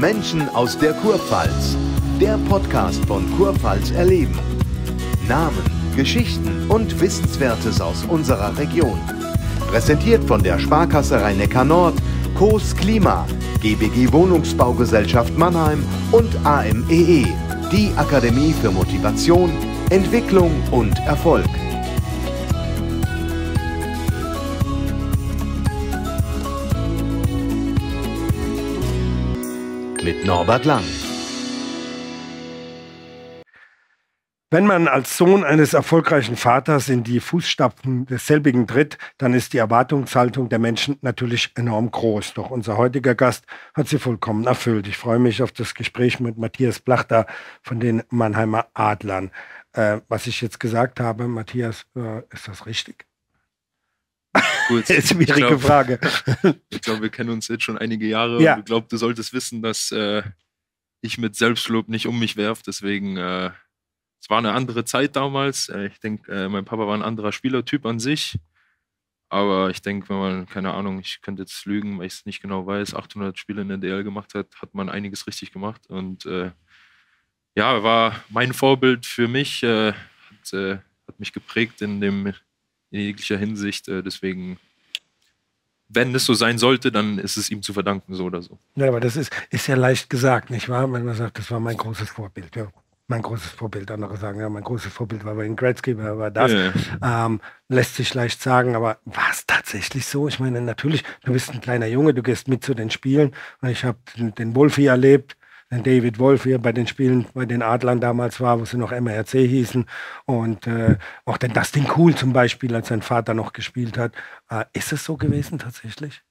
Menschen aus der Kurpfalz. Der Podcast von Kurpfalzerleben. Namen, Geschichten und Wissenswertes aus unserer Region. Präsentiert von der Sparkasse Rhein-Neckar-Nord, CoS Klima, GBG Wohnungsbaugesellschaft Mannheim und AMEE, die Akademie für Motivation, Entwicklung und Erfolg. Mit Norbert Lang. Wenn man als Sohn eines erfolgreichen Vaters in die Fußstapfen desselbigen tritt, dann ist die Erwartungshaltung der Menschen natürlich enorm groß. Doch unser heutiger Gast hat sie vollkommen erfüllt. Ich freue mich auf das Gespräch mit Matthias Plachta von den Mannheimer Adlern. Was ich jetzt gesagt habe, Matthias, ist das richtig? Cool. Das ist eine schwierige Frage. Ich glaube, wir kennen uns jetzt schon einige Jahre. Ja. Und ich glaube, du solltest wissen, dass ich mit Selbstlob nicht um mich werfe. Deswegen, es war eine andere Zeit damals. Ich denke, mein Papa war ein anderer Spielertyp an sich. Aber ich denke, wenn man, keine Ahnung, ich könnte jetzt lügen, weil ich es nicht genau weiß, 800 Spiele in der DL gemacht hat, hat man einiges richtig gemacht. Und ja, er war mein Vorbild für mich, hat mich geprägt in jeglicher Hinsicht. Deswegen, wenn es so sein sollte, dann ist es ihm zu verdanken, so oder so. Ja, aber das ist ja leicht gesagt, nicht wahr? Wenn man sagt, das war mein großes Vorbild. Ja. Mein großes Vorbild, andere sagen, ja, mein großes Vorbild war Wayne Gretzky, war das. Ja. Lässt sich leicht sagen, aber war es tatsächlich so? Ich meine, natürlich, du bist ein kleiner Junge, du gehst mit zu den Spielen. Ich habe den Wolfi erlebt, den David Wolf hier bei den Spielen, bei den Adlern damals war, wo sie noch MRC hießen. Und auch den Dustin Kuhl zum Beispiel, als sein Vater noch gespielt hat. Ist es so gewesen tatsächlich?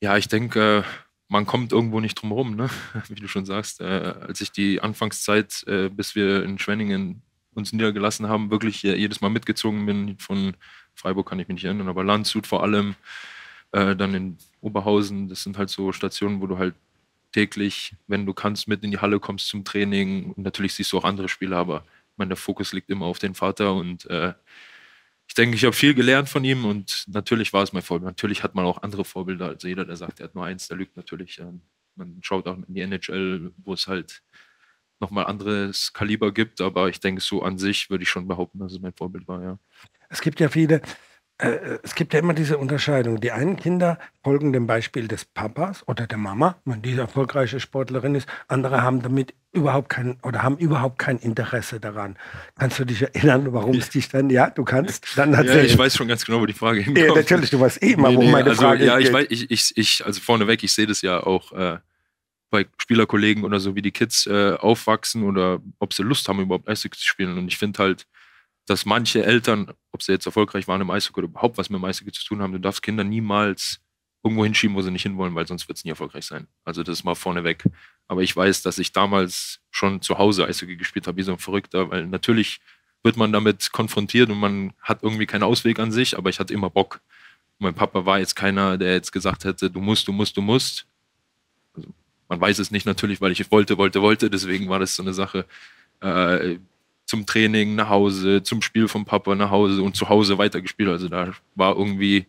Ja, ich denke, man kommt irgendwo nicht drum herum, ne? Wie du schon sagst. Als ich die Anfangszeit, bis wir in Schwenningen uns niedergelassen haben, wirklich jedes Mal mitgezogen bin, von Freiburg kann ich mich nicht erinnern, aber Landshut vor allem, dann in Oberhausen, das sind halt so Stationen, wo du halt täglich, wenn du kannst, mit in die Halle kommst zum Training. Und natürlich siehst du auch andere Spieler, aber ich meine, der Fokus liegt immer auf den Vater und ich denke, ich habe viel gelernt von ihm und natürlich war es mein Vorbild. Natürlich hat man auch andere Vorbilder. Also jeder, der sagt, er hat nur eins, der lügt natürlich. Man schaut auch in die NHL, wo es halt nochmal anderes Kaliber gibt. Aber ich denke, so an sich würde ich schon behaupten, dass es mein Vorbild war, ja. Es gibt ja viele, es gibt ja immer diese Unterscheidung. Die einen Kinder folgen dem Beispiel des Papas oder der Mama, wenn diese erfolgreiche Sportlerin ist. Andere haben damit überhaupt kein Interesse daran. Kannst du dich erinnern, warum es dich dann, ja, du kannst, dann hat ja, ich weiß schon ganz genau, wo die Frage hinkommt. Ja, natürlich, du weißt eh mal, wo meine also, Frage ja, hingeht. Ich also vorneweg, ich sehe das ja auch bei Spielerkollegen oder so, wie die Kids aufwachsen oder ob sie Lust haben, überhaupt Eishockey zu spielen. Und ich finde halt, dass manche Eltern, ob sie jetzt erfolgreich waren im Eishockey oder überhaupt was mit dem Eishockey zu tun haben, du darfst Kinder niemals irgendwo hinschieben, wo sie nicht hinwollen, weil sonst wird es nie erfolgreich sein. Also das ist mal vorneweg. Aber ich weiß, dass ich damals schon zu Hause Eishockey gespielt habe, wie so ein Verrückter, weil natürlich wird man damit konfrontiert und man hat irgendwie keinen Ausweg an sich, aber ich hatte immer Bock. Mein Papa war jetzt keiner, der jetzt gesagt hätte, du musst. Also man weiß es nicht natürlich, weil ich wollte. Deswegen war das so eine Sache, zum Training nach Hause, zum Spiel vom Papa nach Hause und zu Hause weitergespielt. Also da war irgendwie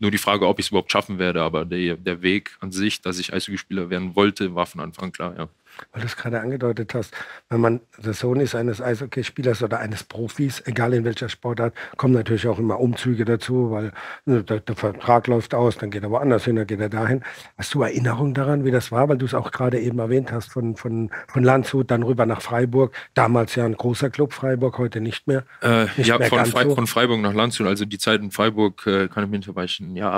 nur die Frage, ob ich es überhaupt schaffen werde. Aber der Weg an sich, dass ich Eishockeyspieler werden wollte, war von Anfang klar, ja. Weil du es gerade angedeutet hast, wenn man der Sohn ist eines Eishockeyspielers oder eines Profis, egal in welcher Sportart, kommen natürlich auch immer Umzüge dazu, weil der Vertrag läuft aus, dann geht er woanders hin, dann geht er dahin. Hast du Erinnerung daran, wie das war? Weil du es auch gerade eben erwähnt hast, von Landshut dann rüber nach Freiburg. Damals ja ein großer Club, Freiburg, heute nicht mehr. Von Freiburg nach Landshut, also die Zeit in Freiburg, kann ich mich nicht, weil ich ein Jahr,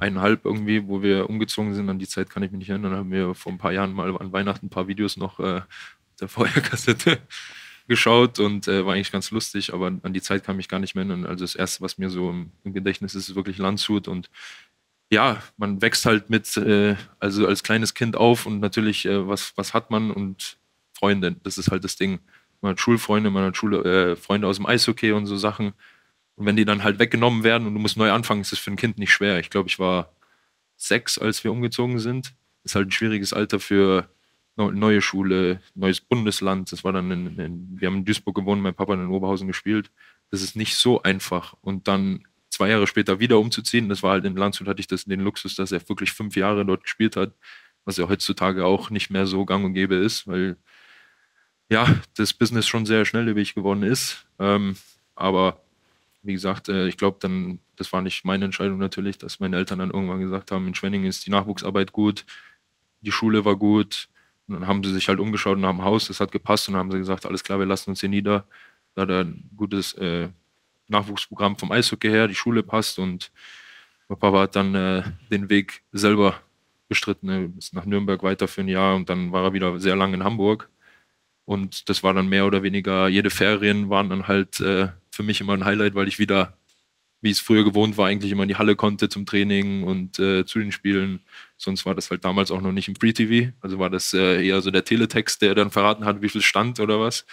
eineinhalb irgendwie, wo wir umgezogen sind, an die Zeit kann ich mich nicht erinnern, haben wir vor ein paar Jahren mal an Weihnachten ein paar Videos noch der Feuerkassette geschaut und war eigentlich ganz lustig, aber an die Zeit kann ich mich gar nicht mehr erinnern. Also das Erste, was mir so im Gedächtnis ist, ist wirklich Landshut und ja, man wächst halt mit, also als kleines Kind auf und natürlich, was hat man und Freunde, das ist halt das Ding. Man hat Schulfreunde, man hat Freunde aus dem Eishockey und so Sachen und wenn die dann halt weggenommen werden und du musst neu anfangen, ist das für ein Kind nicht schwer. Ich glaube, ich war 6, als wir umgezogen sind. Ist halt ein schwieriges Alter für neue Schule, neues Bundesland. Das war dann wir haben in Duisburg gewohnt, mein Papa hat in Oberhausen gespielt. Das ist nicht so einfach. Und dann 2 Jahre später wieder umzuziehen, das war halt in Landshut, hatte ich den Luxus, dass er wirklich 5 Jahre dort gespielt hat. was ja heutzutage auch nicht mehr so gang und gäbe ist, weil ja, das Business schon sehr schnelllebig geworden ist. Aber wie gesagt, ich glaube dann, das war nicht meine Entscheidung natürlich, dass meine Eltern dann irgendwann gesagt haben, in Schwenningen ist die Nachwuchsarbeit gut, die Schule war gut. Und dann haben sie sich halt umgeschaut und haben ein Haus, das hat gepasst. Und dann haben sie gesagt, alles klar, wir lassen uns hier nieder. Da hat er ein gutes Nachwuchsprogramm vom Eishockey her, die Schule passt. Und Papa hat dann den Weg selber bestritten, bis nach Nürnberg weiter für ein Jahr. Und dann war er wieder sehr lange in Hamburg. Und das war dann mehr oder weniger, jede Ferien waren dann halt für mich immer ein Highlight, weil ich wieder, wie es früher gewohnt war, eigentlich immer in die Halle konnte zum Training und zu den Spielen. Sonst war das halt damals auch noch nicht im Free-TV. Also war das eher so der Teletext, der dann verraten hat, wie viel stand oder was.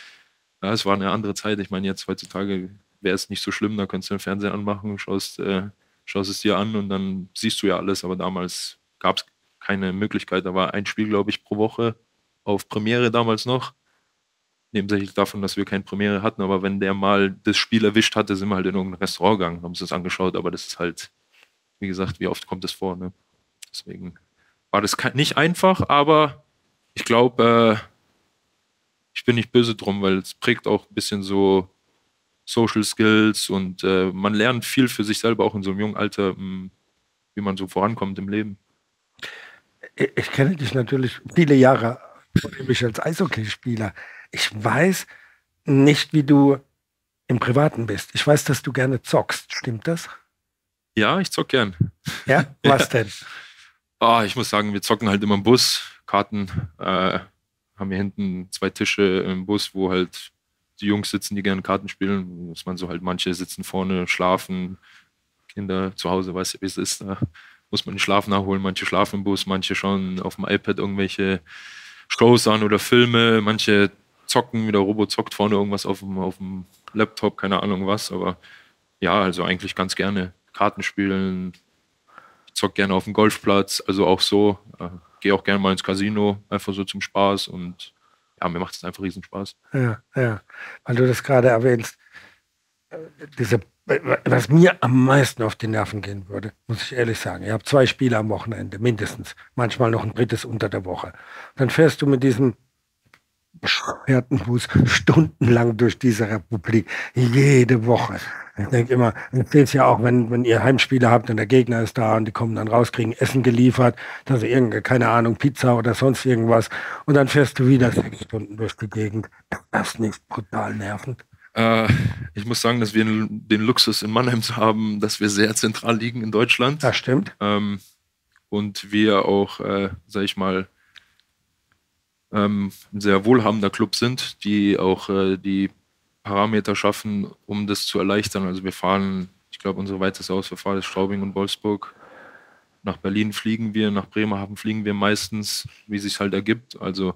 Ja, es war eine andere Zeit. Ich meine, jetzt heutzutage wäre es nicht so schlimm, da kannst du den Fernseher anmachen, schaust es dir an und dann siehst du ja alles. Aber damals gab es keine Möglichkeit. Da war ein Spiel, glaube ich, pro Woche auf Premiere damals noch. Nebensächlich davon, dass wir keine Premiere hatten, aber wenn der mal das Spiel erwischt hatte, sind wir halt in irgendein Restaurant gegangen, haben uns das angeschaut, aber das ist halt, wie gesagt, wie oft kommt das vor, ne? Deswegen war das nicht einfach, aber ich glaube, ich bin nicht böse drum, weil es prägt auch ein bisschen so Social Skills und man lernt viel für sich selber auch in so einem jungen Alter, wie man so vorankommt im Leben. Ich kenne dich natürlich viele Jahre, nämlich als Eishockeyspieler. Ich weiß nicht, wie du im Privaten bist. Ich weiß, dass du gerne zockst. Stimmt das? Ja, ich zock gern. Ja? Was denn? Oh, ich muss sagen, wir zocken halt immer im Bus. Karten haben hier hinten zwei Tische im Bus, wo halt die Jungs sitzen, die gerne Karten spielen. Muss man so halt, manche sitzen vorne, schlafen. Kinder zu Hause, weiß ich, wie es ist. Da muss man den Schlaf nachholen. Manche schlafen im Bus, manche schauen auf dem iPad irgendwelche Shows an oder Filme. Manche zocken, wie der Robo zockt vorne irgendwas auf dem Laptop, keine Ahnung was, aber ja, also eigentlich ganz gerne Karten spielen, zock gerne auf dem Golfplatz, also auch so, gehe auch gerne mal ins Casino, einfach so zum Spaß und ja, mir macht es einfach riesen Spaß. Ja, ja, weil du das gerade erwähnst, was mir am meisten auf die Nerven gehen würde, muss ich ehrlich sagen, ich habe 2 Spiele am Wochenende, mindestens, manchmal noch ein drittes unter der Woche. Dann fährst du mit diesem Beschwertenbus stundenlang durch diese Republik, jede Woche. Ich denke immer, ich sehe es ja auch, wenn ihr Heimspiele habt und der Gegner ist da und die kommen dann raus, kriegen Essen geliefert, also irgendeine, keine Ahnung, Pizza oder sonst irgendwas und dann fährst du wieder 6 Stunden durch die Gegend. Das ist nicht brutal nervend? Ich muss sagen, dass wir den Luxus in Mannheim haben, dass wir sehr zentral liegen in Deutschland. Das stimmt. Und wir auch, sag ich mal, ein sehr wohlhabender Club sind, die auch die Parameter schaffen, um das zu erleichtern. Also wir fahren, ich glaube, unsere weiteste Ausfahrt ist Straubing und Wolfsburg. Nach Berlin fliegen wir, nach Bremerhaven fliegen wir meistens, wie es sich halt ergibt. Also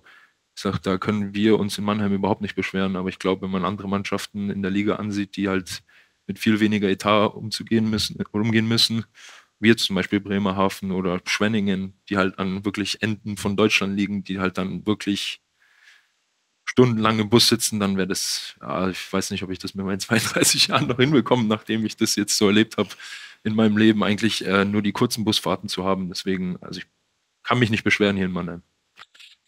ich sage, da können wir uns in Mannheim überhaupt nicht beschweren. Aber ich glaube, wenn man andere Mannschaften in der Liga ansieht, die halt mit viel weniger Etat umgehen müssen, wie jetzt zum Beispiel Bremerhaven oder Schwenningen, die halt an wirklich Enden von Deutschland liegen, die halt dann wirklich stundenlang im Bus sitzen, dann wäre das, ja, ich weiß nicht, ob ich das mit meinen 32 Jahren noch hinbekomme, nachdem ich das jetzt so erlebt habe, in meinem Leben eigentlich nur die kurzen Busfahrten zu haben. Deswegen, also ich kann mich nicht beschweren hier in Mannheim.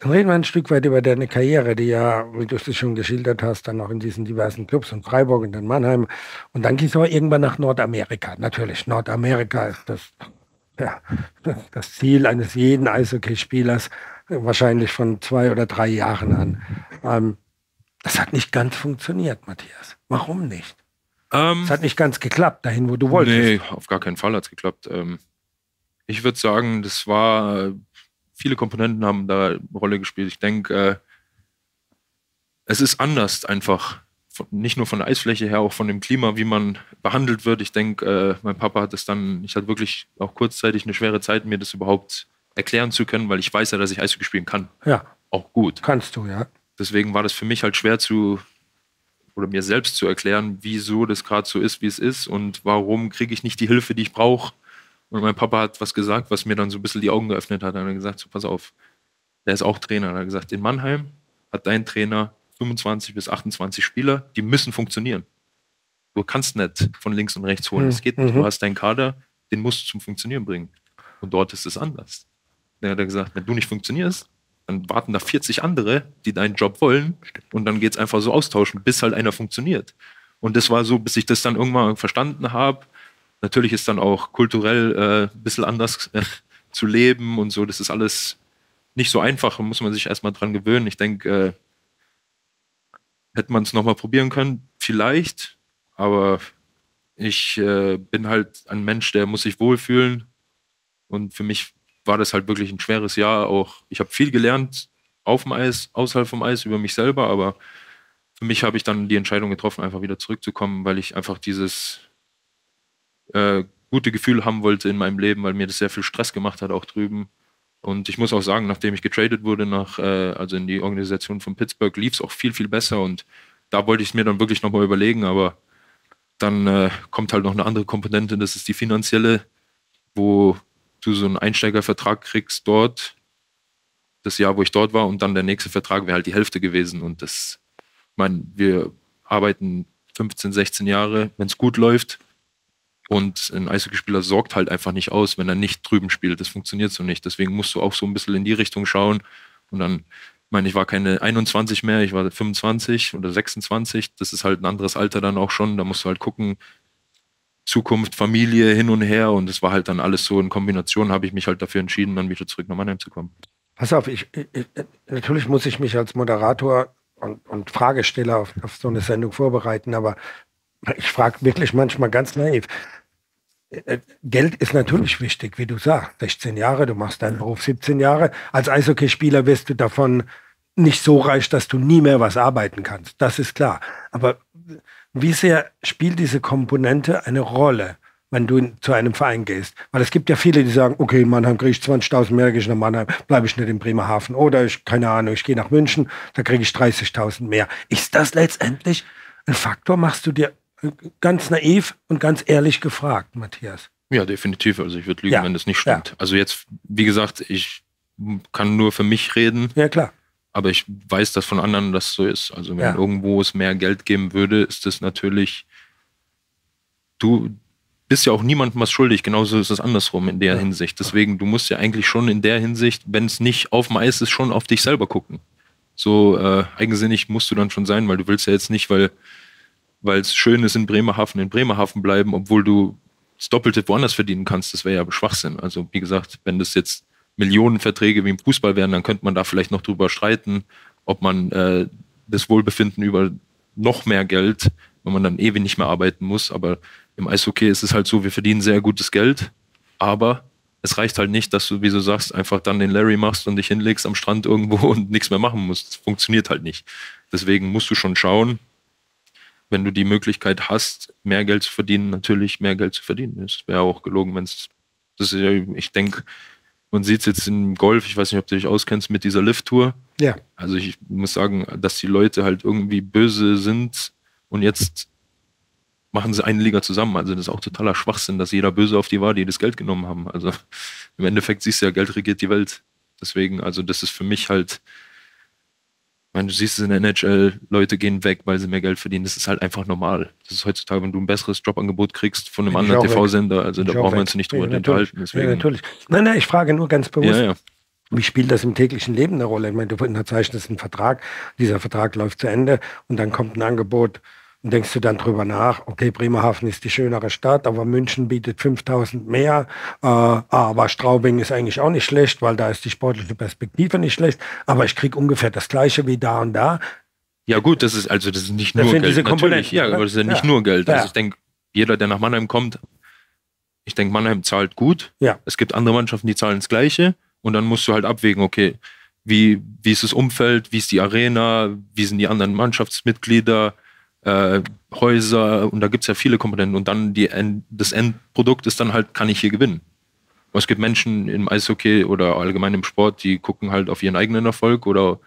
Dann reden wir ein Stück weit über deine Karriere, die ja, wie du es schon geschildert hast, dann auch in diesen diversen Clubs und Freiburg und dann Mannheim. Und dann ging es aber irgendwann nach Nordamerika. Natürlich, Nordamerika ist das Ziel eines jeden Eishockeyspielers, wahrscheinlich von 2 oder 3 Jahren an. Das hat nicht ganz funktioniert, Matthias. Warum nicht? Es hat nicht ganz geklappt, dahin, wo du wolltest. Nee, auf gar keinen Fall hat es geklappt. Ich würde sagen, das war... Viele Komponenten haben da eine Rolle gespielt. Ich denke, es ist anders einfach. Nicht nur von der Eisfläche her, auch von dem Klima, wie man behandelt wird. Ich denke, mein Papa hat es dann, ich hatte wirklich auch kurzzeitig eine schwere Zeit, mir das überhaupt erklären zu können, weil ich weiß ja, dass ich Eishockey spielen kann. Ja. Auch gut. Kannst du, ja. Deswegen war das für mich halt schwer mir selbst zu erklären, wieso das gerade so ist, wie es ist und warum kriege ich nicht die Hilfe, die ich brauche. Und mein Papa hat was gesagt, was mir dann so ein bisschen die Augen geöffnet hat. Er hat gesagt, so pass auf, der ist auch Trainer. Er hat gesagt, in Mannheim hat dein Trainer 25 bis 28 Spieler, die müssen funktionieren. Du kannst nicht von links und rechts holen. Das geht nicht. Du hast deinen Kader, den musst du zum Funktionieren bringen. Und dort ist es anders. Der hat gesagt, wenn du nicht funktionierst, dann warten da 40 andere, die deinen Job wollen, und dann geht es einfach so austauschen, bis halt einer funktioniert. Und das war so, bis ich das dann irgendwann verstanden habe. Natürlich ist dann auch kulturell ein bisschen anders zu leben und so. Das ist alles nicht so einfach, muss man sich erstmal dran gewöhnen. Ich denke, hätte man es nochmal probieren können, vielleicht. Aber ich bin halt ein Mensch, der muss sich wohlfühlen. Und für mich war das halt wirklich ein schweres Jahr auch. Ich habe viel gelernt auf dem Eis, außerhalb vom Eis, über mich selber, aber für mich habe ich dann die Entscheidung getroffen, einfach wieder zurückzukommen, weil ich einfach dieses gute Gefühl haben wollte in meinem Leben, weil mir das sehr viel Stress gemacht hat, auch drüben. Und ich muss auch sagen, nachdem ich getradet wurde, also in die Organisation von Pittsburgh, lief es auch viel, viel besser, und da wollte ich es mir dann wirklich nochmal überlegen, aber dann kommt halt noch eine andere Komponente, das ist die finanzielle, wo du so einen Einsteigervertrag kriegst dort, das Jahr, wo ich dort war, und dann der nächste Vertrag wäre halt die Hälfte gewesen. Und das, ich meine, wir arbeiten 15, 16 Jahre, wenn es gut läuft, und ein Eishockeyspieler sorgt halt einfach nicht aus, wenn er nicht drüben spielt. Das funktioniert so nicht. Deswegen musst du auch so ein bisschen in die Richtung schauen. Und dann, ich meine, ich war keine 21 mehr, ich war 25 oder 26. Das ist halt ein anderes Alter dann auch schon. Da musst du halt gucken, Zukunft, Familie, hin und her, und es war halt dann alles so in Kombination, habe ich mich halt dafür entschieden, dann wieder zurück nach Mannheim zu kommen. Pass auf, natürlich muss ich mich als Moderator und Fragesteller auf so eine Sendung vorbereiten, aber ich frage wirklich manchmal ganz naiv. Geld ist natürlich wichtig, wie du sagst, 16 Jahre, du machst deinen Beruf 17 Jahre, als Eishockeyspieler wirst du davon nicht so reich, dass du nie mehr was arbeiten kannst, das ist klar, aber wie sehr spielt diese Komponente eine Rolle, wenn du zu einem Verein gehst? Weil es gibt ja viele, die sagen, okay, in Mannheim kriege ich 20.000 mehr, gehe ich nach Mannheim, bleibe ich nicht in Bremerhaven. Oder, keine Ahnung, ich gehe nach München, da kriege ich 30.000 mehr. Ist das letztendlich ein Faktor? Machst du dir ganz naiv und ganz ehrlich gefragt, Matthias? Ja, definitiv. Also ich würde lügen, wenn das nicht stimmt. Ja. Also jetzt, wie gesagt, ich kann nur für mich reden. Ja, klar. Aber ich weiß, dass von anderen das so ist. Also wenn irgendwo es mehr Geld geben würde, ist das natürlich, du bist ja auch niemandem was schuldig. Genauso ist es andersrum in der Hinsicht. Deswegen, du musst ja eigentlich schon in der Hinsicht, wenn es nicht auf dem Eis ist, schon auf dich selber gucken. So eigensinnig musst du dann schon sein, weil du willst ja jetzt nicht, weil es schön ist in Bremerhaven bleiben, obwohl du das Doppelte woanders verdienen kannst. Das wäre ja Schwachsinn. Also wie gesagt, wenn das jetzt Millionenverträge wie im Fußball wären, dann könnte man da vielleicht noch drüber streiten, ob man das Wohlbefinden über noch mehr Geld, wenn man dann ewig nicht mehr arbeiten muss. Aber im Eishockey ist es halt so, wir verdienen sehr gutes Geld, aber es reicht halt nicht, dass du, wie du sagst, einfach dann den Larry machst und dich hinlegst am Strand irgendwo und nichts mehr machen musst. Das funktioniert halt nicht. Deswegen musst du schon schauen, wenn du die Möglichkeit hast, mehr Geld zu verdienen, natürlich mehr Geld zu verdienen. Das wäre auch gelogen, wenn es... Ich denke... Man sieht es jetzt im Golf, ich weiß nicht, ob du dich auskennst, mit dieser Lift-Tour. Ja. Also ich muss sagen, dass die Leute halt irgendwie böse sind und jetzt machen sie eine Liga zusammen. Also das ist auch totaler Schwachsinn, dass jeder böse auf die war, die das Geld genommen haben. Also im Endeffekt siehst du ja, Geld regiert die Welt. Deswegen, also das ist für mich halt, ich meine, du siehst es in der NHL, Leute gehen weg, weil sie mehr Geld verdienen. Das ist halt einfach normal. Das ist heutzutage, wenn du ein besseres Jobangebot kriegst von einem anderen TV-Sender, also da brauchen wir uns nicht drüber unterhalten. Ja, natürlich. Nein, ich frage nur ganz bewusst. Ja. Wie spielt das im täglichen Leben eine Rolle? Ich meine, du unterzeichnest einen Vertrag, dieser Vertrag läuft zu Ende und dann kommt ein Angebot und denkst du dann drüber nach, okay, Bremerhaven ist die schönere Stadt, aber München bietet 5.000 mehr, aber Straubing ist eigentlich auch nicht schlecht, weil da ist die sportliche Perspektive nicht schlecht, aber ich kriege ungefähr das Gleiche wie da und da. Ja gut, das ist nicht nur Geld. Diese Komponenten, ja, aber das ist ja nicht nur Geld. Also ich denke, jeder, der nach Mannheim kommt, ich denke, Mannheim zahlt gut. Ja. Es gibt andere Mannschaften, die zahlen das Gleiche und dann musst du halt abwägen, okay, wie ist das Umfeld, wie ist die Arena, wie sind die anderen Mannschaftsmitglieder, Häuser, und da gibt es ja viele Komponenten, und dann das Endprodukt ist dann halt, kann ich hier gewinnen. Aber es gibt Menschen im Eishockey oder allgemein im Sport, die gucken halt auf ihren eigenen Erfolg oder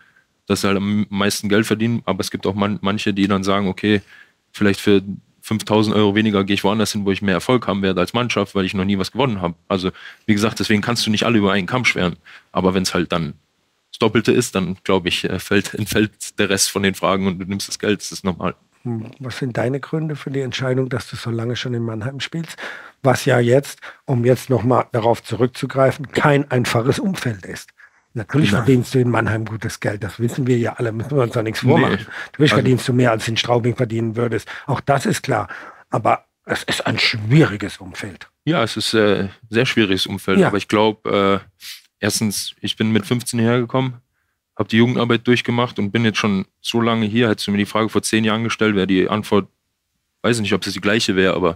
dass sie halt am meisten Geld verdienen, aber es gibt auch manche, die dann sagen, okay, vielleicht für 5.000 Euro weniger gehe ich woanders hin, wo ich mehr Erfolg haben werde als Mannschaft, weil ich noch nie was gewonnen habe. Also wie gesagt, deswegen kannst du nicht alle über einen Kamm scheren, aber wenn es halt dann das Doppelte ist, dann glaube ich, entfällt der Rest von den Fragen und du nimmst das Geld, das ist normal. Was sind deine Gründe für die Entscheidung, dass du so lange schon in Mannheim spielst? Was ja jetzt, um jetzt nochmal darauf zurückzugreifen, kein einfaches Umfeld ist. Natürlich verdienst du in Mannheim gutes Geld, das wissen wir ja alle, müssen wir uns da nichts vormachen. Natürlich verdienst du mehr, als in Straubing verdienen würdest. Auch das ist klar. Aber es ist ein schwieriges Umfeld. Ja, es ist ein sehr schwieriges Umfeld. Ja. Aber ich glaube, erstens, ich bin mit 15 hergekommen, habe die Jugendarbeit durchgemacht und bin jetzt schon so lange hier. Hättest du mir die Frage vor 10 Jahren gestellt, wäre die Antwort, weiß nicht, ob es die gleiche wäre, aber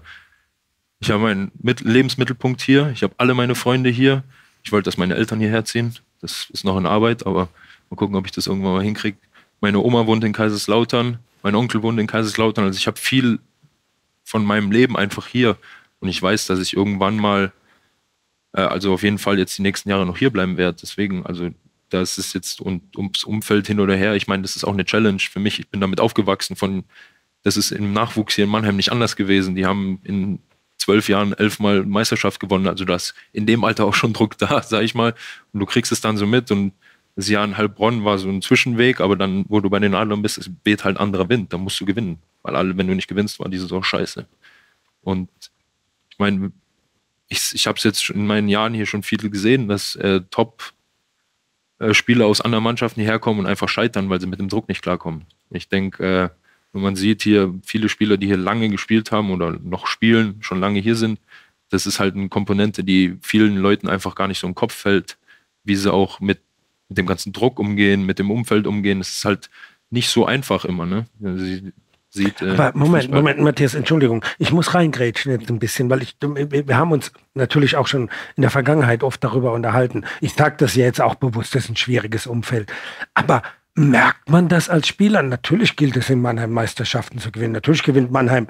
ich habe meinen Lebensmittelpunkt hier, ich habe alle meine Freunde hier. Ich wollte, dass meine Eltern hierher ziehen. Das ist noch in Arbeit, aber mal gucken, ob ich das irgendwann mal hinkriege. Meine Oma wohnt in Kaiserslautern, mein Onkel wohnt in Kaiserslautern. Also ich habe viel von meinem Leben einfach hier. Und ich weiß, dass ich irgendwann mal, also auf jeden Fall jetzt die nächsten Jahre noch hier bleiben werde. Deswegen, also das ist jetzt ums Umfeld hin oder her. Ich meine, das ist auch eine Challenge für mich. Ich bin damit aufgewachsen. Das ist im Nachwuchs hier in Mannheim nicht anders gewesen. Die haben in 12 Jahren 11-mal Meisterschaft gewonnen. Also da ist in dem Alter auch schon Druck da, sag ich mal. Und du kriegst es dann so mit. Und das Jahr in Heilbronn war so ein Zwischenweg. Aber dann, wo du bei den Adlern bist, es weht halt anderer Wind. Da musst du gewinnen. Weil alle, wenn du nicht gewinnst, war die Saison scheiße. Und ich meine, ich habe es jetzt in meinen Jahren hier schon viel gesehen, dass Top-Spieler aus anderen Mannschaften hierher kommen und einfach scheitern, weil sie mit dem Druck nicht klarkommen. Ich denke, wenn man sieht hier viele Spieler, die hier lange gespielt haben oder noch spielen, schon lange hier sind, das ist halt eine Komponente, die vielen Leuten einfach gar nicht so im Kopf fällt, wie sie auch mit dem ganzen Druck umgehen, mit dem Umfeld umgehen. Das ist halt nicht so einfach immer, ne? Aber Moment, Matthias, Entschuldigung, ich muss reingrätschen jetzt ein bisschen, weil wir haben uns natürlich auch schon in der Vergangenheit oft darüber unterhalten. Ich sage das ja jetzt auch bewusst, das ist ein schwieriges Umfeld. Aber merkt man das als Spieler? Natürlich gilt es in Mannheim, Meisterschaften zu gewinnen. Natürlich gewinnt Mannheim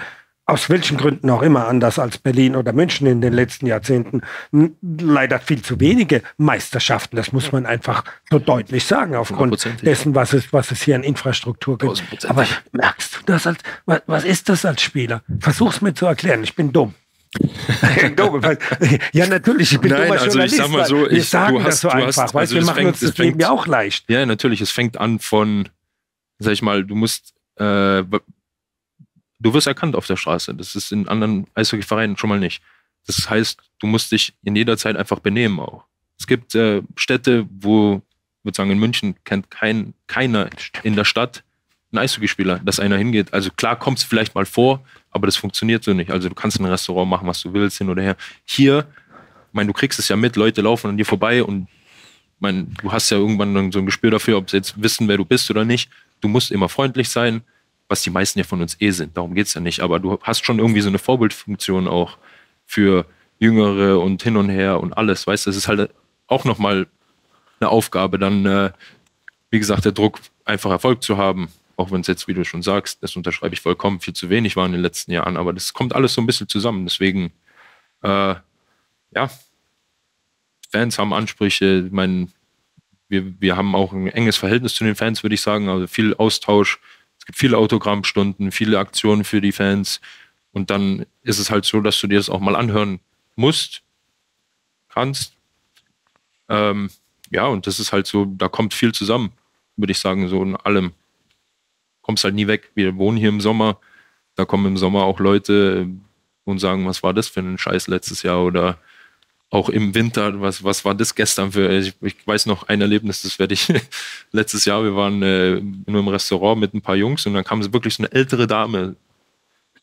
aus welchen Gründen auch immer anders als Berlin oder München in den letzten Jahrzehnten leider viel zu wenige Meisterschaften. Das muss man einfach so deutlich sagen, aufgrund dessen, was es hier an Infrastruktur gibt. 100%. Aber merkst du das was ist das als Spieler? Versuch's mir zu erklären, ich bin dumm. Ja, natürlich, ich bin dummer Journalist. Sag mal so, wir machen uns das Leben ja auch leicht. Ja, natürlich, es fängt an von, sag ich mal, du wirst erkannt auf der Straße. Das ist in anderen Eishockeyvereinen schon mal nicht. Das heißt, du musst dich in jeder Zeit einfach benehmen auch. Es gibt Städte, wo, ich würde sagen, in München kennt keiner in der Stadt einen Eishockeyspieler, dass einer hingeht. Also klar kommt es vielleicht mal vor, aber das funktioniert so nicht. Also du kannst in ein Restaurant machen, was du willst, hin oder her. Hier, ich meine, du kriegst es ja mit, Leute laufen an dir vorbei und ich meine, du hast ja irgendwann so ein Gespür dafür, ob sie jetzt wissen, wer du bist oder nicht. Du musst immer freundlich sein, was die meisten ja von uns sind. Darum geht es ja nicht. Aber du hast schon irgendwie so eine Vorbildfunktion auch für Jüngere und hin und her und alles. Weißt du, das ist halt auch nochmal eine Aufgabe. Dann, wie gesagt, der Druck, einfach Erfolg zu haben. Auch wenn es jetzt, wie du schon sagst, das unterschreibe ich vollkommen, viel zu wenig war in den letzten Jahren. Aber das kommt alles so ein bisschen zusammen. Deswegen, ja, Fans haben Ansprüche. Ich meine, wir haben auch ein enges Verhältnis zu den Fans, würde ich sagen. Also viel Austausch. Es gibt viele Autogrammstunden, viele Aktionen für die Fans. Und dann ist es halt so, dass du dir das auch mal anhören musst, kannst. Ja, und das ist halt so, da kommt viel zusammen, würde ich sagen, so in allem. Kommst halt nie weg. Wir wohnen hier im Sommer. Da kommen im Sommer auch Leute und sagen, was war das für ein Scheiß letztes Jahr? Oder auch im Winter, was war das gestern für... Ich weiß noch ein Erlebnis, das werde ich... Letztes Jahr, wir waren in einem Restaurant mit ein paar Jungs und dann kam wirklich so eine ältere Dame,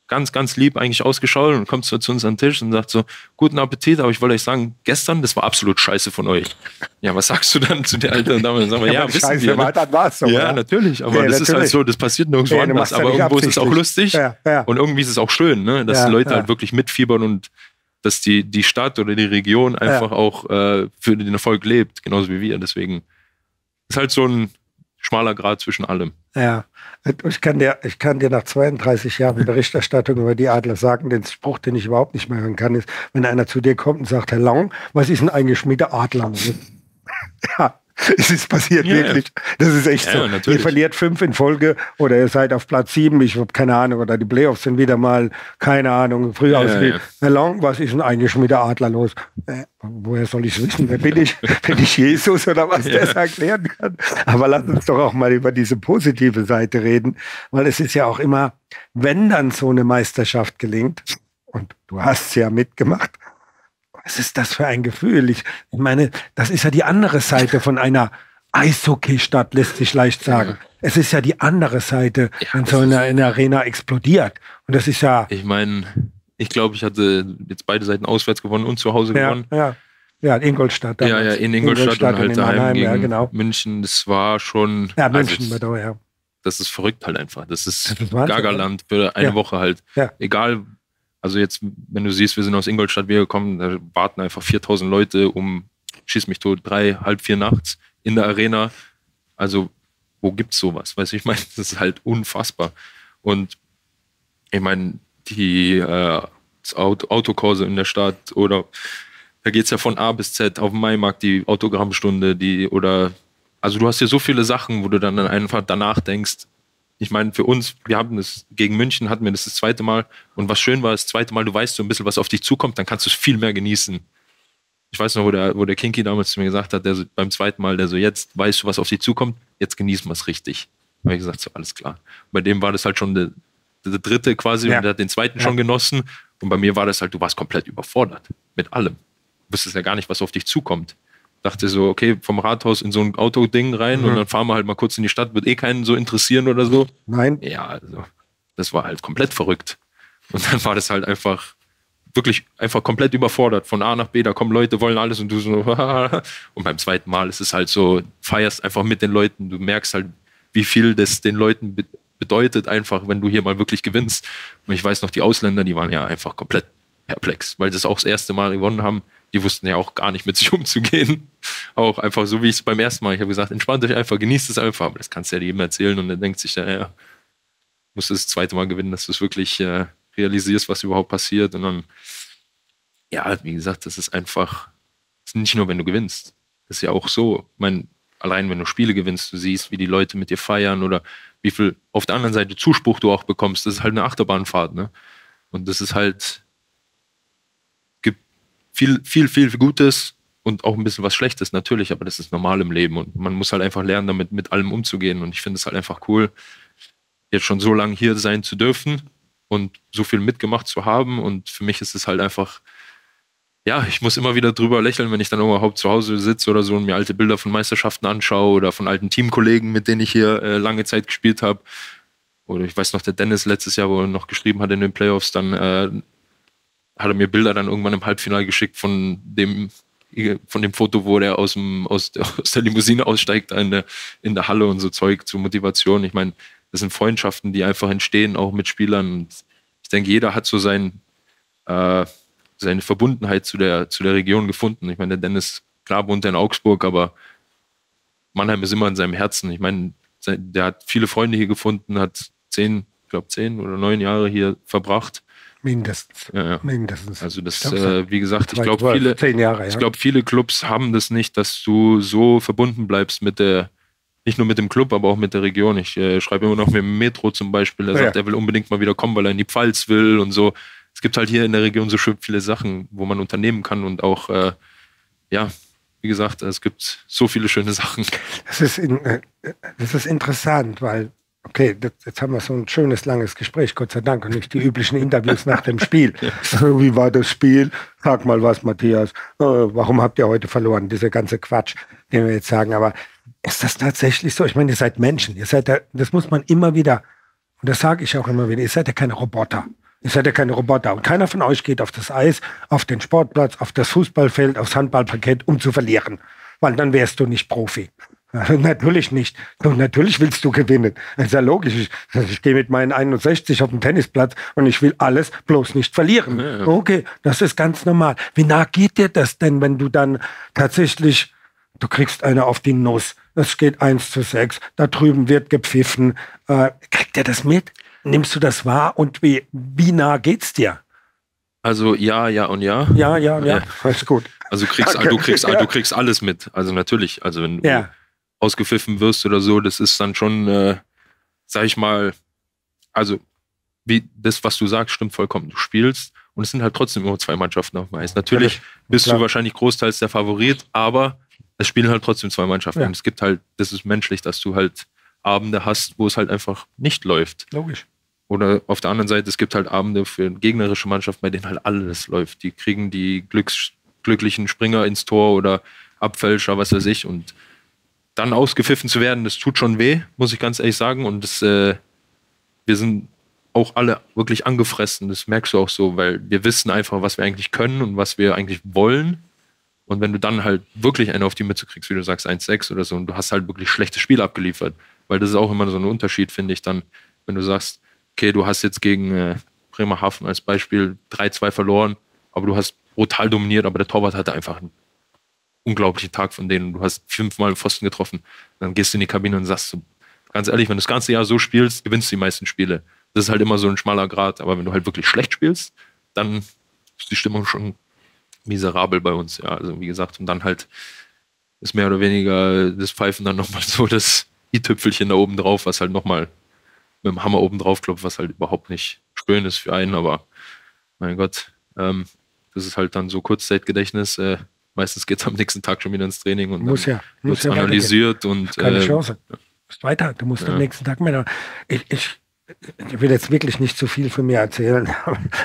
ganz, ganz lieb eigentlich ausgeschaut und kommt so zu uns an den Tisch und sagt so, guten Appetit, aber ich wollte euch sagen, gestern, das war absolut scheiße von euch. Ja, was sagst du dann zu der alten Dame? Dann sagen wir, ja, wissen wir, ne? Dann war's so, ja, oder? Natürlich, aber ja, das natürlich. Ist halt so, das passiert nirgendwo anders, aber irgendwo ist es auch lustig und irgendwie ist es auch schön, ne? Dass die Leute halt wirklich mitfiebern und dass die Stadt oder die Region einfach auch für den Erfolg lebt, genauso wie wir. Deswegen ist halt so ein schmaler Grad zwischen allem. Ja, ich kann dir nach 32 Jahren Berichterstattung über die Adler sagen, den Spruch, den ich überhaupt nicht mehr hören kann, ist, wenn einer zu dir kommt und sagt, Herr Lang, was ist ein eingeschmierter Adler? Ja, Es ist passiert, ja, wirklich. Das ist echt so. Ja, ihr verliert 5 in Folge oder ihr seid auf Platz 7, ich habe keine Ahnung, oder die Playoffs sind wieder mal, keine Ahnung, früh ausgeht. Ja. Lang, was ist denn eigentlich mit der Adler los? Woher soll ich es wissen? Wer bin ich? Bin ich Jesus oder was, der es erklären kann? Aber lasst uns doch auch mal über diese positive Seite reden, weil es ist ja auch immer, wenn dann so eine Meisterschaft gelingt, und du hast ja mitgemacht, was ist das für ein Gefühl? Ich meine, das ist ja die andere Seite von einer Eishockey-Stadt, lässt sich leicht sagen. Ja. Es ist ja die andere Seite, ja, wenn so eine Arena explodiert. Und das ist ja... Ich meine, ich glaube, ich hatte jetzt beide Seiten auswärts gewonnen und zu Hause gewonnen. Ja, ja, in Ingolstadt. Ja, ja, in Ingolstadt und halt in daheim Mannheim, gegen München. Das war schon... Ja, München war da, ja. Das ist verrückt halt einfach. Das ist Gagaland für eine Woche halt. Ja. Egal... Also jetzt, wenn du siehst, wir sind aus Ingolstadt wiedergekommen, da warten einfach 4000 Leute um, schieß mich tot, 3, halb 4 nachts in der Arena. Also wo gibt's sowas? Weißt du, ich meine, das ist halt unfassbar. Und ich meine, die Autokurse in der Stadt oder da geht's ja von A bis Z auf dem Maimarkt, die Autogrammstunde, die oder, also du hast ja so viele Sachen, wo du dann einfach danach denkst. Ich meine, für uns, wir haben das gegen München, hatten wir das zweite Mal. Und was schön war, das zweite Mal, du weißt so ein bisschen, was auf dich zukommt, dann kannst du es viel mehr genießen. Ich weiß noch, wo der Kinky damals zu mir gesagt hat, der so, beim zweiten Mal, der so, jetzt weißt du, was auf dich zukommt, jetzt genießen wir es richtig. Da habe ich gesagt, so, alles klar. Bei dem war das halt schon der dritte quasi, und der hat den zweiten schon genossen. Und bei mir war das halt, du warst komplett überfordert mit allem. Du wusstest ja gar nicht, was auf dich zukommt. Dachte so, okay, vom Rathaus in so ein Autoding rein und dann fahren wir halt mal kurz in die Stadt, wird eh keinen so interessieren oder so. Nein. Ja, also das war halt komplett verrückt. Und dann war das halt einfach, wirklich einfach komplett überfordert. Von A nach B, da kommen Leute, wollen alles und du so, und beim zweiten Mal ist es halt so, feierst einfach mit den Leuten, du merkst halt, wie viel das den Leuten bedeutet einfach, wenn du hier mal wirklich gewinnst. Und ich weiß noch, die Ausländer, die waren ja einfach komplett perplex, weil sie es auch das erste Mal gewonnen haben. Die wussten ja auch gar nicht, mit sich umzugehen. Auch einfach so, wie ich es beim ersten Mal. Ich habe gesagt, entspannt euch einfach, genießt es einfach. Aber das kannst du ja jedem erzählen. Und dann denkt sich, ja, musst du das zweite Mal gewinnen, dass du es wirklich realisierst, was überhaupt passiert. Und dann, ja, wie gesagt, das ist einfach, das ist nicht nur, wenn du gewinnst. Das ist ja auch so. Ich meine, allein wenn du Spiele gewinnst, du siehst, wie die Leute mit dir feiern oder wie viel auf der anderen Seite Zuspruch du auch bekommst. Das ist halt eine Achterbahnfahrt, ne? Und das ist halt... Viel Gutes und auch ein bisschen was Schlechtes, natürlich, aber das ist normal im Leben und man muss halt einfach lernen, damit mit allem umzugehen. Und ich finde es halt einfach cool, jetzt schon so lange hier sein zu dürfen und so viel mitgemacht zu haben. Und für mich ist es halt einfach, ja, ich muss immer wieder drüber lächeln, wenn ich dann überhaupt zu Hause sitze oder so und mir alte Bilder von Meisterschaften anschaue oder von alten Teamkollegen, mit denen ich hier lange Zeit gespielt habe. Oder ich weiß noch, der Dennis letztes Jahr, wo er noch geschrieben hat in den Playoffs, dann hat er mir Bilder dann irgendwann im Halbfinale geschickt von dem Foto, wo der aus der Limousine aussteigt in der Halle und so Zeug zur Motivation. Ich meine, das sind Freundschaften, die einfach entstehen, auch mit Spielern. Und ich denke, jeder hat so seine Verbundenheit zu der Region gefunden. Ich meine, der Dennis, klar, wohnt in Augsburg, aber Mannheim ist immer in seinem Herzen. Ich meine, der hat viele Freunde hier gefunden, hat 10 oder 9 Jahre hier verbracht. Mindestens. Ja, ja. Mindestens. Also das, wie gesagt, ich glaube, viele Clubs haben das nicht, dass du so verbunden bleibst nicht nur mit dem Club, aber auch mit der Region. Ich schreibe immer noch mit dem Metro zum Beispiel, der sagt, er will unbedingt mal wieder kommen, weil er in die Pfalz will und so. Es gibt halt hier in der Region so schön viele Sachen, wo man unternehmen kann und auch, wie gesagt, es gibt so viele schöne Sachen. Das ist interessant, weil okay, jetzt haben wir so ein schönes, langes Gespräch, Gott sei Dank, und nicht die üblichen Interviews nach dem Spiel. Wie war das Spiel? Sag mal was, Matthias. Warum habt ihr heute verloren? Dieser ganze Quatsch, den wir jetzt sagen. Aber ist das tatsächlich so? Ich meine, ihr seid Menschen. Ihr seid das muss man immer wieder, und das sage ich auch immer wieder, ihr seid ja keine Roboter. Ihr seid ja keine Roboter. Und keiner von euch geht auf das Eis, auf den Sportplatz, auf das Fußballfeld, aufs Handballparkett, um zu verlieren. Weil dann wärst du nicht Profi. Also natürlich nicht. Und natürlich willst du gewinnen. Das ist ja logisch. Ich gehe mit meinen 61 auf den Tennisplatz und ich will alles bloß nicht verlieren. Ja. Okay, das ist ganz normal. Wie nah geht dir das denn, wenn du dann tatsächlich, du kriegst eine auf die Nuss, es geht 1:6, da drüben wird gepfiffen. Kriegt ihr das mit? Nimmst du das wahr? Und wie nah geht's dir? Also ja, ja und ja. Ja, ja, ja. Alles gut. Also du kriegst alles mit. Also natürlich, also wenn du ausgepfiffen wirst oder so, das ist dann schon, sag ich mal, also wie das, was du sagst, stimmt vollkommen. Du spielst und es sind halt trotzdem immer zwei Mannschaften auf dem Eis. Natürlich bist du wahrscheinlich großteils der Favorit, aber es spielen halt trotzdem zwei Mannschaften. Ja. Und es gibt halt, das ist menschlich, dass du halt Abende hast, wo es halt einfach nicht läuft. Logisch. Oder auf der anderen Seite, es gibt halt Abende für gegnerische Mannschaften, bei denen halt alles läuft. Die kriegen die glücklichen Springer ins Tor oder Abfälscher, was weiß ich. Und dann ausgepfiffen zu werden, das tut schon weh, muss ich ganz ehrlich sagen. Und das, wir sind auch alle wirklich angefressen. Das merkst du auch so, weil wir wissen einfach, was wir eigentlich können und was wir eigentlich wollen. Und wenn du dann halt wirklich einen auf die Mütze kriegst, wie du sagst, 1-6 oder so, und du hast halt wirklich schlechtes Spiel abgeliefert. Weil das ist auch immer so ein Unterschied, finde ich dann, wenn du sagst, okay, du hast jetzt gegen Bremerhaven als Beispiel 3-2 verloren, aber du hast brutal dominiert, aber der Torwart hatte einfach einen unglaublichen Tag von denen. Du hast 5-mal den Pfosten getroffen. Dann gehst du in die Kabine und sagst, so, ganz ehrlich, wenn du das ganze Jahr so spielst, gewinnst du die meisten Spiele. Das ist halt immer so ein schmaler Grat. Aber wenn du halt wirklich schlecht spielst, dann ist die Stimmung schon miserabel bei uns. Ja, also wie gesagt, und dann halt ist mehr oder weniger das Pfeifen dann nochmal so das i-Tüpfelchen da oben drauf, was halt nochmal mit dem Hammer oben drauf klopft, was halt überhaupt nicht schön ist für einen, aber mein Gott, das ist halt dann so Kurzzeitgedächtnis. Meistens geht es am nächsten Tag schon wieder ins Training und muss analysiert und keine Chance. Du musst weiter, du musst am nächsten Tag mehr. Ich will jetzt wirklich nicht zu viel von mir erzählen,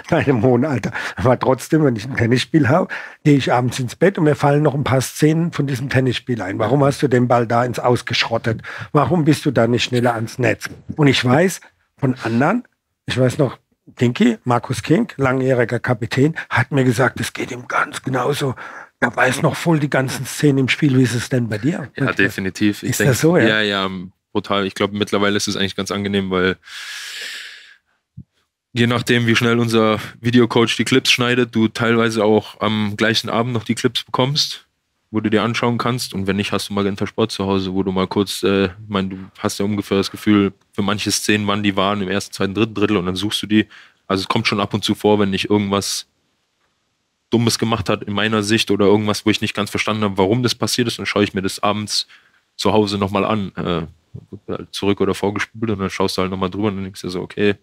in einem hohen Alter. Aber trotzdem, wenn ich ein Tennisspiel habe, gehe ich abends ins Bett und mir fallen noch ein paar Szenen von diesem Tennisspiel ein. Warum hast du den Ball da ins Ausgeschrottet? Warum bist du da nicht schneller ans Netz? Und ich weiß von anderen, ich weiß noch, Dinky, Markus Kink, langjähriger Kapitän, hat mir gesagt, es geht ihm ganz genauso. Er weiß noch voll die ganzen Szenen im Spiel. Wie ist es denn bei dir? Ja, definitiv. Ist das so? Ja, ja. Brutal. Ich glaube, mittlerweile ist es eigentlich ganz angenehm, weil je nachdem, wie schnell unser Videocoach die Clips schneidet, du teilweise auch am gleichen Abend noch die Clips bekommst, wo du dir anschauen kannst. Und wenn nicht, hast du mal Magenta Sport zu Hause, wo du mal kurz, ich meine, du hast ja ungefähr das Gefühl, für manche Szenen, wann die waren, im ersten, zweiten, dritten Drittel und dann suchst du die. Also es kommt schon ab und zu vor, wenn nicht irgendwas Dummes gemacht hat in meiner Sicht oder irgendwas, wo ich nicht ganz verstanden habe, warum das passiert ist, dann schaue ich mir das abends zu Hause nochmal an. Zurück oder vorgespült und dann schaust du halt nochmal drüber und dann denkst du so, okay,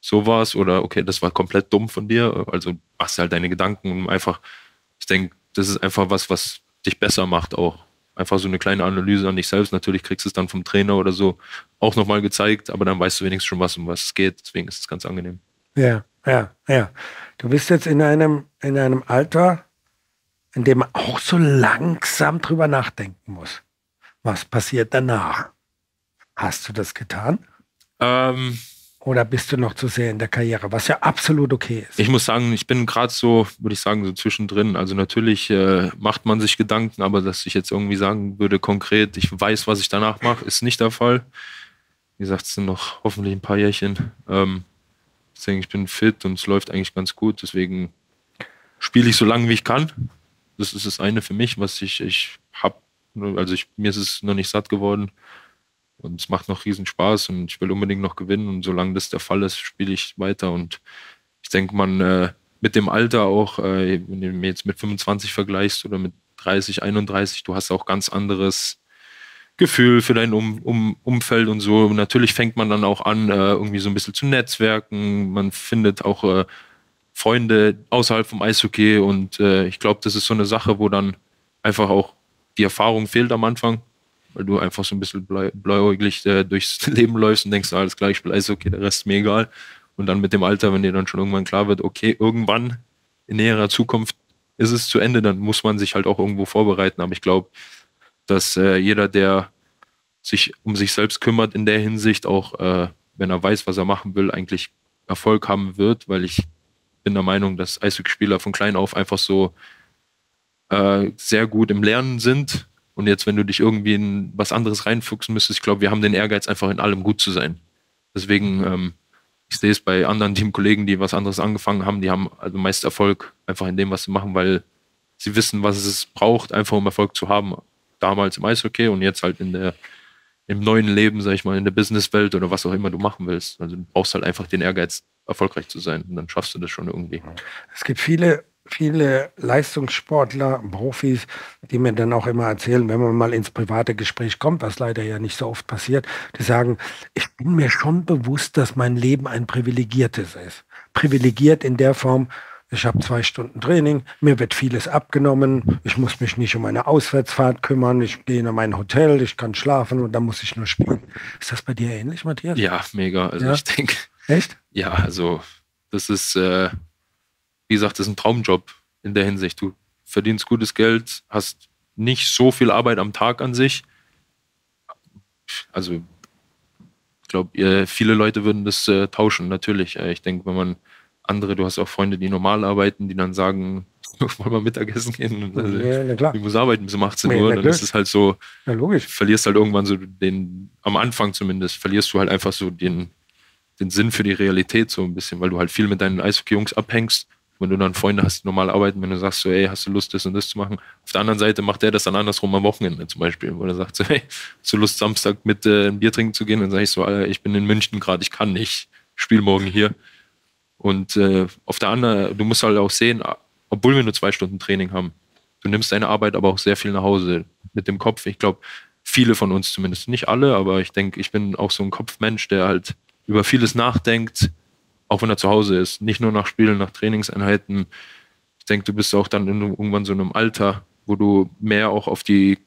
so war's oder okay, das war komplett dumm von dir. Also machst du halt deine Gedanken und einfach, ich denke, das ist einfach was dich besser macht auch. Einfach so eine kleine Analyse an dich selbst. Natürlich kriegst du es dann vom Trainer oder so auch nochmal gezeigt, aber dann weißt du wenigstens schon, was um was es geht. Deswegen ist es ganz angenehm. Ja. Du bist jetzt in einem Alter, in dem man auch so langsam drüber nachdenken muss. Was passiert danach? Hast du das getan? Oder bist du noch zu sehr in der Karriere, was ja absolut okay ist? Ich muss sagen, ich bin gerade so, würde ich sagen, so zwischendrin. Also natürlich macht man sich Gedanken, aber dass ich jetzt irgendwie sagen würde, konkret, ich weiß, was ich danach mache, ist nicht der Fall. Wie gesagt, es sind noch hoffentlich ein paar Jährchen. Deswegen, ich bin fit und es läuft eigentlich ganz gut. Deswegen spiele ich so lange, wie ich kann. Das ist das eine für mich, was ich habe. Also mir ist es noch nicht satt geworden. Und es macht noch riesen Spaß und ich will unbedingt noch gewinnen. Und solange das der Fall ist, spiele ich weiter. Und ich denke, man mit dem Alter auch, wenn du mir jetzt mit 25 vergleichst oder mit 30, 31, du hast auch ganz anderes Gefühl für dein Umfeld und so. Und natürlich fängt man dann auch an, irgendwie so ein bisschen zu netzwerken. Man findet auch Freunde außerhalb vom Eishockey. Und ich glaube, das ist so eine Sache, wo dann einfach auch die Erfahrung fehlt am Anfang. Weil du einfach so ein bisschen bläuäuglich durchs Leben läufst und denkst, alles klar, ich spiele Eishockey, der Rest ist mir egal. Und dann mit dem Alter, wenn dir dann schon irgendwann klar wird, okay, irgendwann in näherer Zukunft ist es zu Ende, dann muss man sich halt auch irgendwo vorbereiten. Aber ich glaube, dass jeder, der sich um sich selbst kümmert in der Hinsicht, auch wenn er weiß, was er machen will, eigentlich Erfolg haben wird. Weil ich bin der Meinung, dass Eishockeyspieler von klein auf einfach so sehr gut im Lernen sind. Und jetzt, wenn du dich irgendwie in was anderes reinfuchsen müsstest, ich glaube, wir haben den Ehrgeiz, einfach in allem gut zu sein. Deswegen, ich sehe es bei anderen Teamkollegen, die was anderes angefangen haben, die haben also meist Erfolg einfach in dem, was sie machen, weil sie wissen, was es braucht, einfach um Erfolg zu haben. Damals im Eishockey und jetzt halt im neuen Leben, sag ich mal, in der Businesswelt oder was auch immer du machen willst. Also du brauchst halt einfach den Ehrgeiz, erfolgreich zu sein. Und dann schaffst du das schon irgendwie. Es gibt viele viele Leistungssportler, Profis, die mir dann auch immer erzählen, wenn man mal ins private Gespräch kommt, was leider ja nicht so oft passiert, die sagen, ich bin mir schon bewusst, dass mein Leben ein privilegiertes ist. Privilegiert in der Form, ich habe 2 Stunden Training, mir wird vieles abgenommen, ich muss mich nicht um eine Auswärtsfahrt kümmern, ich gehe in mein Hotel, ich kann schlafen und dann muss ich nur spielen. Ist das bei dir ähnlich, Matthias? Ja, mega. Also ja? Ich denke... Echt? Ja, also das ist... wie gesagt, das ist ein Traumjob in der Hinsicht. Du verdienst gutes Geld, hast nicht so viel Arbeit am Tag an sich. Also, ich glaube, viele Leute würden das tauschen, natürlich. Ich denke, wenn man andere, du hast auch Freunde, die normal arbeiten, die dann sagen, wollen wir Mittagessen gehen? Also, ja, klar. Ich muss arbeiten bis um 18 Uhr. Ja, dann ist es halt so, ja, logisch. Verlierst halt irgendwann so den, am Anfang zumindest, verlierst du halt einfach so den Sinn für die Realität so ein bisschen, weil du halt viel mit deinen Eishockey-Jungs abhängst. Wenn du dann Freunde hast, die normal arbeiten, wenn du sagst, so, ey, hast du Lust, das und das zu machen? Auf der anderen Seite macht der das dann andersrum am Wochenende zum Beispiel, wo er sagt, so, hey, hast du Lust, Samstag mit ein Bier trinken zu gehen? Dann sage ich so, ich bin in München gerade, ich kann nicht, ich spiele morgen hier. Und auf der anderen, du musst halt auch sehen, obwohl wir nur 2 Stunden Training haben, du nimmst deine Arbeit aber auch sehr viel nach Hause mit dem Kopf. Ich glaube, viele von uns zumindest, nicht alle, aber ich denke, ich bin auch so ein Kopfmensch, der halt über vieles nachdenkt, auch wenn er zu Hause ist, nicht nur nach Spielen, nach Trainingseinheiten. Ich denke, du bist auch dann irgendwann so in einem Alter, wo du mehr auch auf die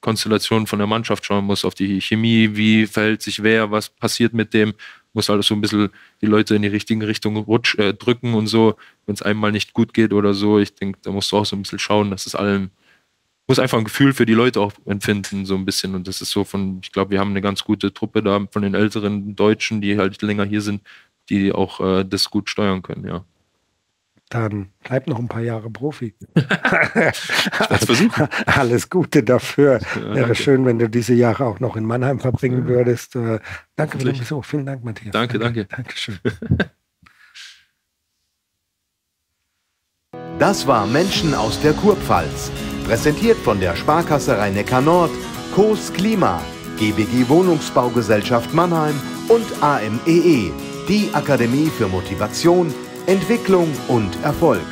Konstellation von der Mannschaft schauen musst, auf die Chemie, wie verhält sich wer, was passiert mit dem. Musst halt so ein bisschen die Leute in die richtige Richtung drücken und so, wenn es einmal nicht gut geht oder so. Ich denke, da musst du auch so ein bisschen schauen, dass es allen, muss einfach ein Gefühl für die Leute auch empfinden, so ein bisschen. Und das ist so von, ich glaube, wir haben eine ganz gute Truppe da von den älteren Deutschen, die halt länger hier sind, die auch das gut steuern können, ja. Dann bleib noch ein paar Jahre Profi. Alles Gute dafür. Ja, wäre schön, wenn du diese Jahre auch noch in Mannheim verbringen würdest. Danke für den Besuch. Vielen Dank, Matthias. Danke. Dankeschön. Das war Menschen aus der Kurpfalz. Präsentiert von der Sparkasse Rhein-Neckar-Nord, CoS Klima, GBG Wohnungsbaugesellschaft Mannheim und AMEE. Die Akademie für Motivation, Entwicklung und Erfolg.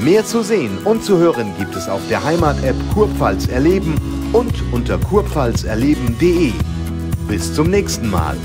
Mehr zu sehen und zu hören gibt es auf der Heimat-App Kurpfalzerleben und unter kurpfalzerleben.de. Bis zum nächsten Mal.